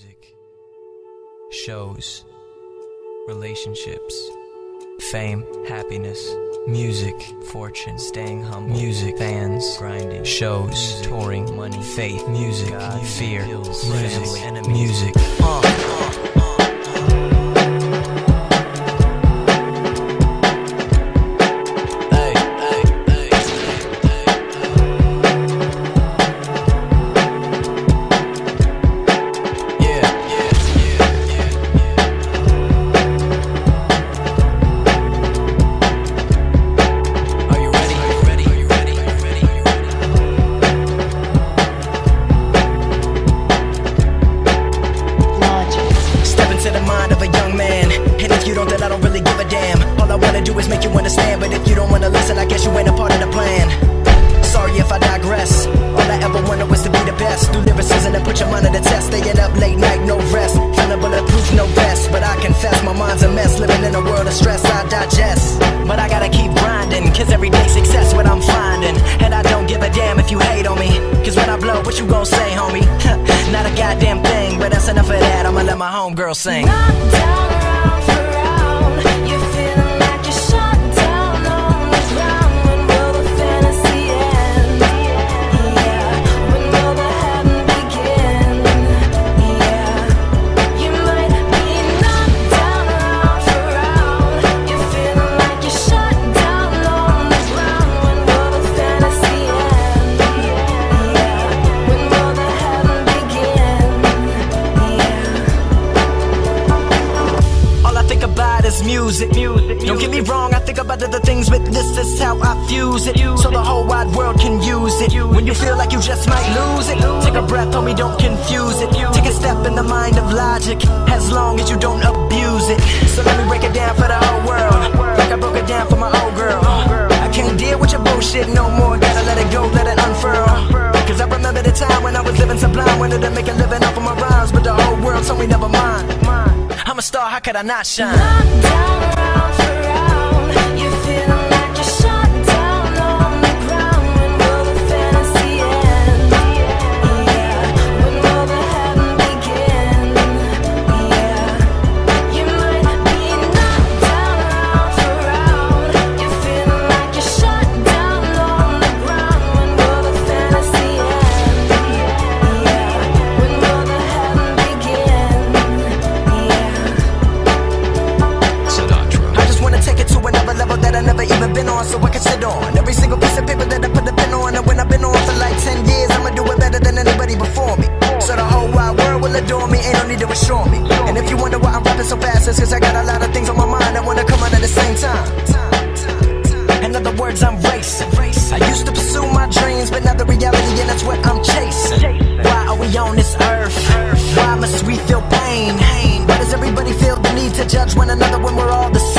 music, shows, relationships, fame, happiness, music, fortune, staying humble, music, fans, grinding, shows, music, touring, money, faith, music, God, fear, pills, music, enemies, music. Is make you understand, but if you don't wanna listen, I guess you ain't a part of the plan. Sorry if I digress. All I ever wanted was to be the best. Do lyricism and put your mind to the test. Staying up late night, no rest. Feeling bulletproof, no vest. But I confess, my mind's a mess. Living in a world of stress, I digest. But I gotta keep grinding, cause everyday success what I'm finding. And I don't give a damn if you hate on me, cause when I blow, what you gon' say, homie? Not a goddamn thing, but that's enough of that. I'ma let my homegirl sing. Knock down around for round, you feeling like you're shot down on this ground. When will the fantasy end? Yeah. When will the heaven begin? Yeah. You might be knocked down round for round. You're feeling like you're shot down on this ground. When will the fantasy end? Yeah. When will the heaven begin? Yeah. All I think about is music. Don't get me wrong, I think about other things, but this is how I fuse it, so the whole wide world can use it. When you feel like you just might lose it, take a breath, homie, don't confuse it. Take a step in the mind of logic, as long as you don't abuse it. So let me break it down for the whole world, like I broke it down for my old girl. I can't deal with your bullshit no more, gotta let it go, let it unfurl. Cause I remember the time when I was living sublime, wanted to make a living off of my rhymes, but the whole world told me never mind. I'm a star, how could I not shine? Knock down around for round, you feeling like you're shot down on the ground. When will the fantasy end? Yeah. When will the heaven begin? Yeah. You might be knocked down around for round, you feeling like you're shot down on the ground. When will the fantasy end? Yeah. When will the heaven begin? Take it to another level that I never even been on, so I can sit on every single piece of paper that I put a pen on. And when I've been on for like 10 years, I'ma do it better than anybody before me, so the whole wide world will adore me, ain't no need to assure me. And if you wonder why I'm rapping so fast, it's cause I got a lot of things on my mind that wanna come out at the same time. In other words, I'm racing. I used to pursue my dreams, but now the reality, and that's what I'm chasing. Why are we on this earth? Why must we feel pain? Why does everybody feel the need to judge one another when we're all the same?